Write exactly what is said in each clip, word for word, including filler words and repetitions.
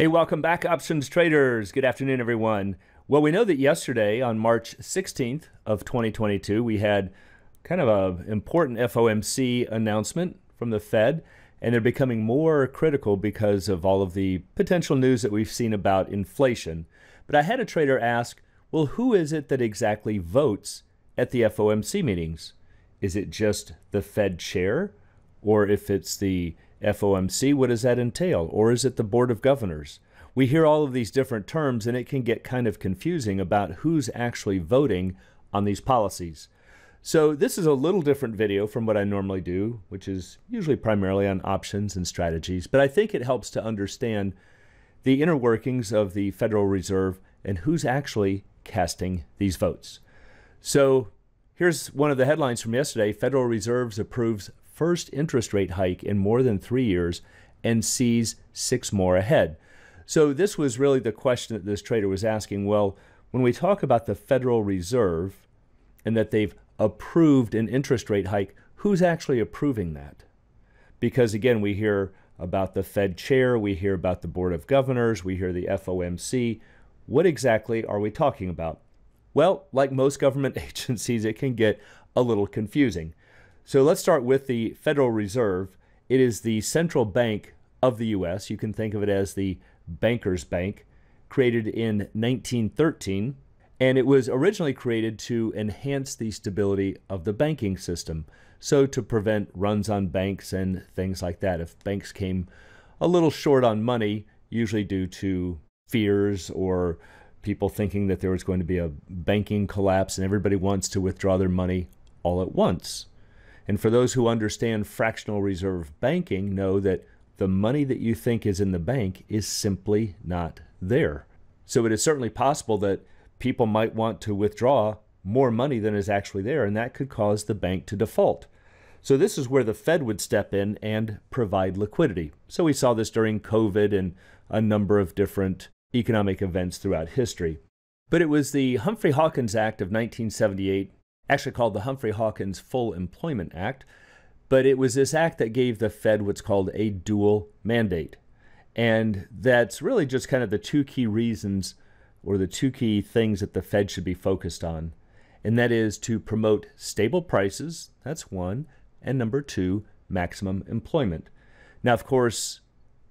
Hey, welcome back, options traders. Good afternoon, everyone. Well, we know that yesterday on March sixteenth of twenty twenty-two, we had kind of an important F O M C announcement from the Fed, and they're becoming more critical because of all of the potential news that we've seen about inflation. But I had a trader ask, well, who is it that exactly votes at the F O M C meetings? Is it just the Fed chair? Or if it's the F O M C, what does that entail? Or is it the Board of Governors? We hear all of these different terms, and it can get kind of confusing about who's actually voting on these policies. So this is a little different video from what I normally do, which is usually primarily on options and strategies, but I think it helps to understand the inner workings of the Federal Reserve and who's actually casting these votes. So here's one of the headlines from yesterday. Federal Reserve approves first interest rate hike in more than three years and sees six more ahead. So this was really the question that this trader was asking. Well, when we talk about the Federal Reserve and that they've approved an interest rate hike, who's actually approving that? Because again, we hear about the Fed chair, we hear about the Board of Governors, we hear the F O M C. What exactly are we talking about? Well, like most government agencies, it can get a little confusing. So let's start with the Federal Reserve. It is the central bank of the U S. You can think of it as the Banker's Bank, created in nineteen thirteen. And it was originally created to enhance the stability of the banking system. So to prevent runs on banks and things like that. If banks came a little short on money, usually due to fears or people thinking that there was going to be a banking collapse and everybody wants to withdraw their money all at once. And for those who understand fractional reserve banking, know that the money that you think is in the bank is simply not there. So it is certainly possible that people might want to withdraw more money than is actually there, and that could cause the bank to default. So this is where the Fed would step in and provide liquidity. So we saw this during COVID and a number of different economic events throughout history. But it was the Humphrey-Hawkins Act of nineteen seventy-eight, actually called the Humphrey-Hawkins Full Employment Act, but it was this act that gave the Fed what's called a dual mandate. And that's really just kind of the two key reasons or the two key things that the Fed should be focused on. And that is to promote stable prices, that's one, and number two, maximum employment. Now, of course,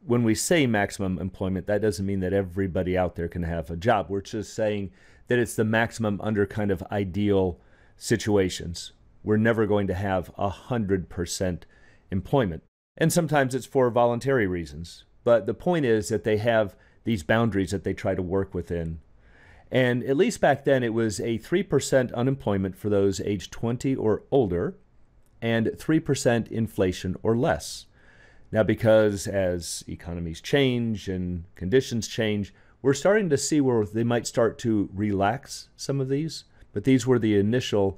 when we say maximum employment, that doesn't mean that everybody out there can have a job. We're just saying that it's the maximum under kind of ideal situations. We're never going to have one hundred percent employment. And sometimes it's for voluntary reasons. But the point is that they have these boundaries that they try to work within. And at least back then, it was a three percent unemployment for those age twenty or older and three percent inflation or less. Now, because as economies change and conditions change, we're starting to see where they might start to relax some of these. But these were the initial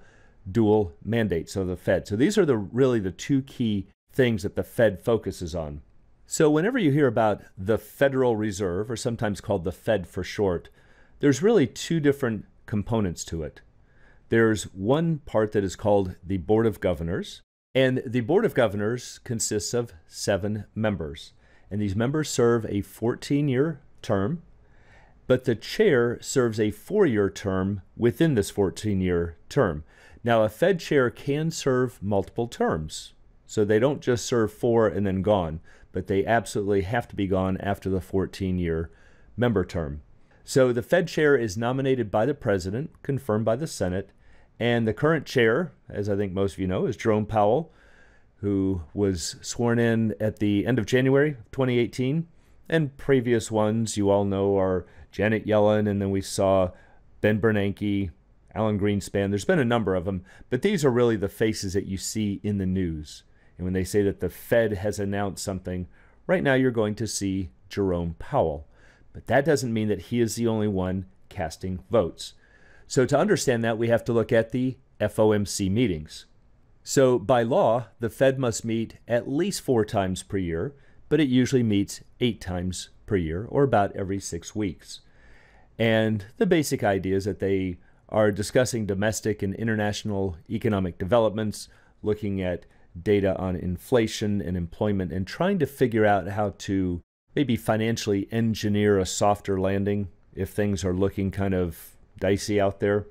dual mandates of the Fed. So these are the really the two key things that the Fed focuses on. So whenever you hear about the Federal Reserve, or sometimes called the Fed for short, there's really two different components to it. There's one part that is called the Board of Governors, and the Board of Governors consists of seven members. And these members serve a fourteen-year term, but the chair serves a four-year term within this fourteen-year term. Now, a Fed chair can serve multiple terms. So they don't just serve four and then gone, but they absolutely have to be gone after the fourteen-year member term. So the Fed chair is nominated by the president, confirmed by the Senate, and the current chair, as I think most of you know, is Jerome Powell, who was sworn in at the end of January twenty eighteen. And previous ones you all know are Janet Yellen, and then we saw Ben Bernanke, Alan Greenspan. There's been a number of them, but these are really the faces that you see in the news. And when they say that the Fed has announced something, right now you're going to see Jerome Powell. But that doesn't mean that he is the only one casting votes. So to understand that, we have to look at the F O M C meetings. So by law, the Fed must meet at least four times per year, but it usually meets eight times per year, or about every six weeks. And the basic idea is that they are discussing domestic and international economic developments, looking at data on inflation and employment, and trying to figure out how to maybe financially engineer a softer landing if things are looking kind of dicey out there.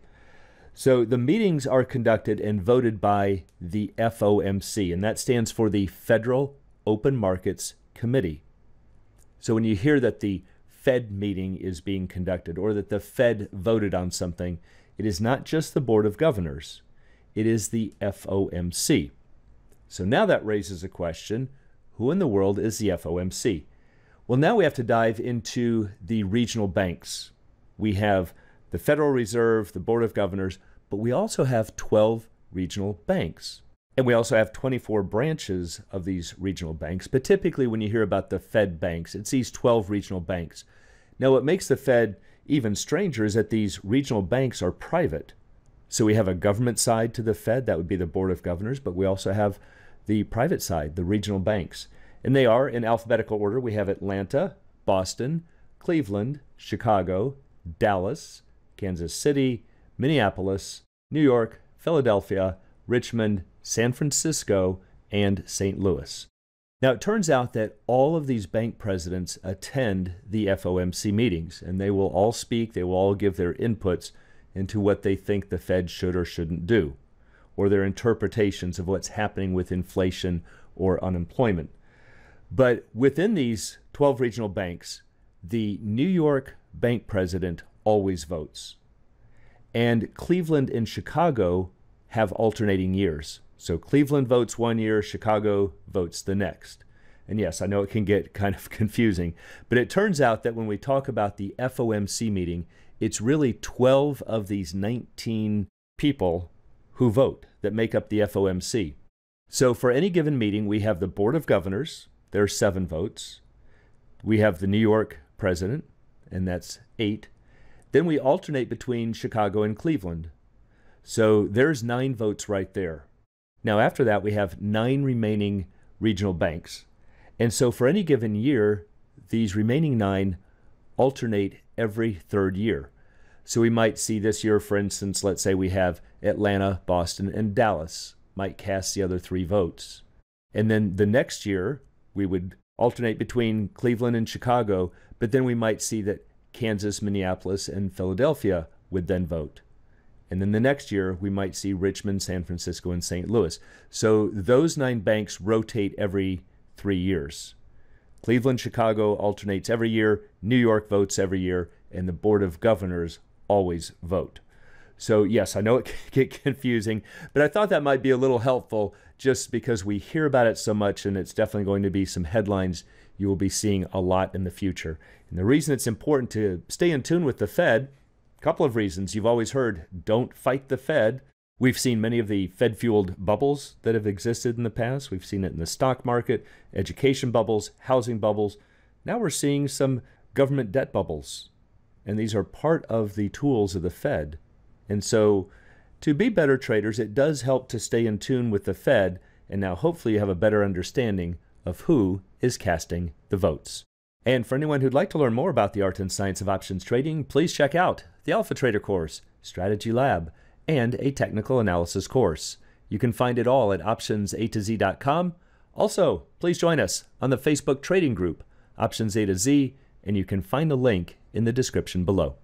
So the meetings are conducted and voted by the F O M C, and that stands for the Federal Open Markets Committee. So when you hear that the Fed meeting is being conducted or that the Fed voted on something, it is not just the Board of Governors, it is the F O M C. So now that raises a question, who in the world is the F O M C? Well, now we have to dive into the regional banks. We have the Federal Reserve, the Board of Governors, but we also have twelve regional banks. And we also have twenty-four branches of these regional banks. But typically when you hear about the Fed banks, it's these twelve regional banks. Now what makes the Fed even stranger is that these regional banks are private. So we have a government side to the Fed, that would be the Board of Governors, but we also have the private side, the regional banks. And they are in alphabetical order. We have Atlanta, Boston, Cleveland, Chicago, Dallas, Kansas City, Minneapolis, New York, Philadelphia, Richmond, San Francisco, and Saint Louis. Now, it turns out that all of these bank presidents attend the F O M C meetings, and they will all speak, they will all give their inputs into what they think the Fed should or shouldn't do, or their interpretations of what's happening with inflation or unemployment. But within these twelve regional banks, the New York bank president always votes. And Cleveland and Chicago have alternating years. So Cleveland votes one year, Chicago votes the next. And yes, I know it can get kind of confusing, but it turns out that when we talk about the F O M C meeting, it's really twelve of these nineteen people who vote that make up the F O M C. So for any given meeting, we have the Board of Governors, there are seven votes. We have the New York president, and that's eight. Then we alternate between Chicago and Cleveland. So there's nine votes right there. Now after that, we have nine remaining regional banks. And so for any given year, these remaining nine alternate every third year. So we might see this year, for instance, let's say we have Atlanta, Boston, and Dallas might cast the other three votes. And then the next year, we would alternate between Cleveland and Chicago, but then we might see that Kansas, Minneapolis, and Philadelphia would then vote. And then the next year, we might see Richmond, San Francisco, and Saint Louis. So those nine banks rotate every three years. Cleveland, Chicago alternates every year, New York votes every year, and the Board of Governors always vote. So yes, I know it can get confusing, but I thought that might be a little helpful just because we hear about it so much, and it's definitely going to be some headlines you will be seeing a lot in the future. And the reason it's important to stay in tune with the Fed, a couple of reasons. You've always heard, don't fight the Fed. We've seen many of the Fed-fueled bubbles that have existed in the past. We've seen it in the stock market, education bubbles, housing bubbles. Now we're seeing some government debt bubbles, and these are part of the tools of the Fed. And so to be better traders, it does help to stay in tune with the Fed, and now hopefully you have a better understanding of who is casting the votes. And for anyone who'd like to learn more about the art and science of options trading, please check out the Alpha Trader course, Strategy Lab, and a technical analysis course. You can find it all at Options A to Z dot com. Also, please join us on the Facebook trading group, Options A to Z, and you can find the link in the description below.